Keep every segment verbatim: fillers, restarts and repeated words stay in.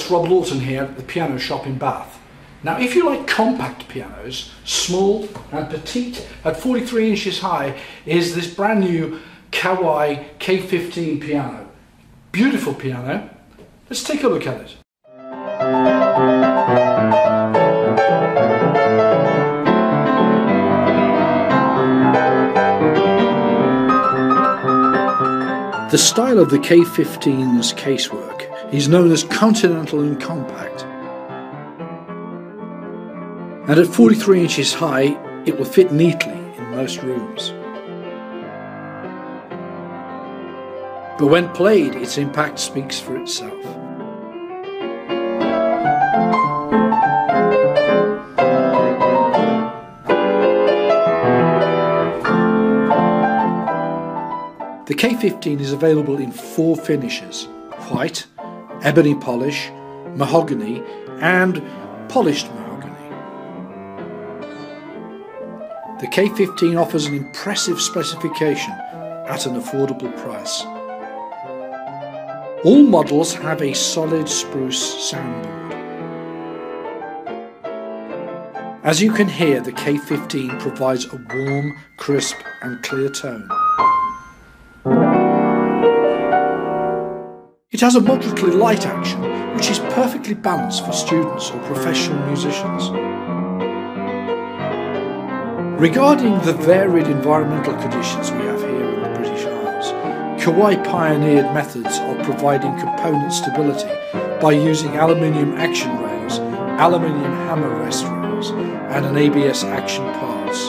it's Rob Lawton here at the Piano Shop in Bath. Now if you like compact pianos, small and petite, at forty-three inches high is this brand new Kawai K fifteen piano. Beautiful piano. Let's take a look at it. The style of the K fifteen's casework is known as continental and compact, and at forty-three inches high it will fit neatly in most rooms. But when played, its impact speaks for itself. The K fifteen is available in four finishes: white, ebony polish, mahogany and polished mahogany. The K fifteen offers an impressive specification at an affordable price. All models have a solid spruce soundboard. As you can hear, the K fifteen provides a warm, crisp and clear tone. It has a moderately light action, which is perfectly balanced for students or professional musicians. Regarding the varied environmental conditions we have here in the British Isles, Kawai pioneered methods of providing component stability by using aluminium action rails, aluminium hammer rest rails, and an A B S action parts.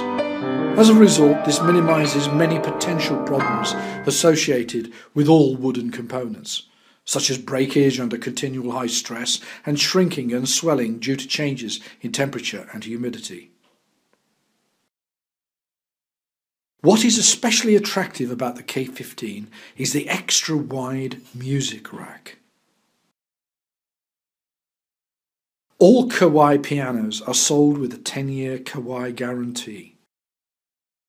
As a result, this minimises many potential problems associated with all wooden components, such as breakage under continual high stress and shrinking and swelling due to changes in temperature and humidity. What is especially attractive about the K fifteen is the extra wide music rack. All Kawai pianos are sold with a ten year Kawai guarantee.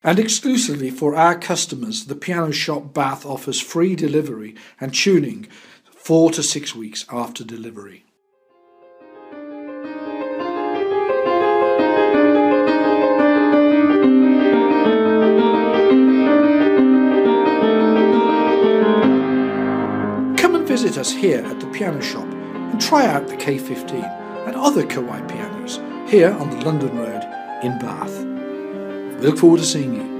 And exclusively for our customers, the Piano Shop Bath offers free delivery and tuning four to six weeks after delivery. Come and visit us here at the Piano Shop and try out the K fifteen and other Kawai pianos here on the London Road in Bath. We look forward to seeing you.